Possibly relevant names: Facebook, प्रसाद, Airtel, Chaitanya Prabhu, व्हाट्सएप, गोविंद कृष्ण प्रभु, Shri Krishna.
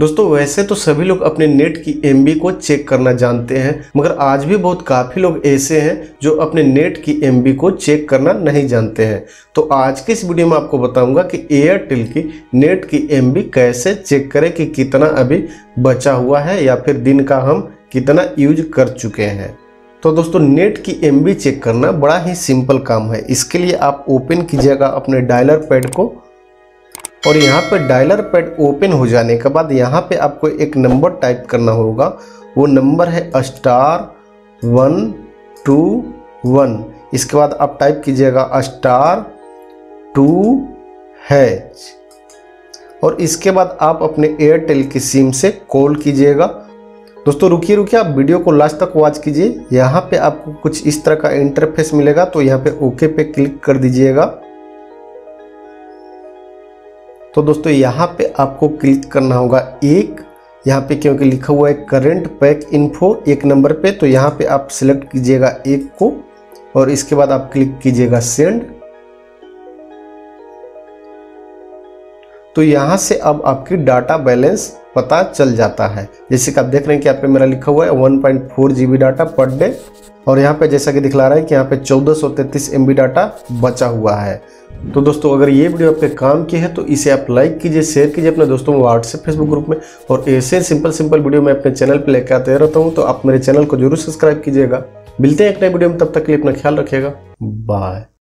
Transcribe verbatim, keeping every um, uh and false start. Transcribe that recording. दोस्तों वैसे तो सभी लोग अपने नेट की एमबी को चेक करना जानते हैं, मगर आज भी बहुत काफ़ी लोग ऐसे हैं जो अपने नेट की एमबी को चेक करना नहीं जानते हैं। तो आज के इस वीडियो में आपको बताऊंगा कि एयरटेल की नेट की एमबी कैसे चेक करें कि कितना अभी बचा हुआ है या फिर दिन का हम कितना यूज कर चुके हैं। तो दोस्तों नेट की एमबी चेक करना बड़ा ही सिंपल काम है। इसके लिए आप ओपन कीजिएगा अपने डायलर पैड को और यहाँ पे डायलर पैड ओपन हो जाने के बाद यहाँ पे आपको एक नंबर टाइप करना होगा। वो नंबर है स्टार वन टू वन। इसके बाद आप टाइप कीजिएगा स्टार टू हैच और इसके बाद आप अपने एयरटेल की सिम से कॉल कीजिएगा। दोस्तों रुकिए रुकिए, आप वीडियो को लास्ट तक वॉच कीजिए। यहाँ पे आपको कुछ इस तरह का इंटरफेस मिलेगा, तो यहाँ पे ओके पे क्लिक कर दीजिएगा। तो दोस्तों यहाँ पे आपको क्लिक करना होगा एक, यहाँ पे क्योंकि लिखा हुआ है करंट पैक इन्फो एक नंबर पे, तो यहाँ पे आप सिलेक्ट कीजिएगा एक को और इसके बाद आप क्लिक कीजिएगा सेंड। तो यहाँ से अब आपकी डाटा बैलेंस पता चल जाता है। जैसे कि आप देख रहे हैं कि यहाँ पे मेरा लिखा हुआ है one point four GB data per day और यहाँ पे जैसा कि दिखला रहा है कि यहाँ पे चौदह सौ तैंतीस एमबी डाटा बचा हुआ है। तो दोस्तों अगर ये वीडियो आपके काम की है तो इसे आप लाइक कीजिए, शेयर कीजिए अपने दोस्तों में, व्हाट्सएप फेसबुक ग्रुप में, और ऐसे सिंपल सिंपल वीडियो मैं अपने चैनल पर लेकर आते रहता हूँ। तो आप मेरे चैनल को जरूर सब्सक्राइब कीजिएगा। मिलते हैं एक नए वीडियो में, तब तक के लिए अपना ख्याल रखिएगा। बाय।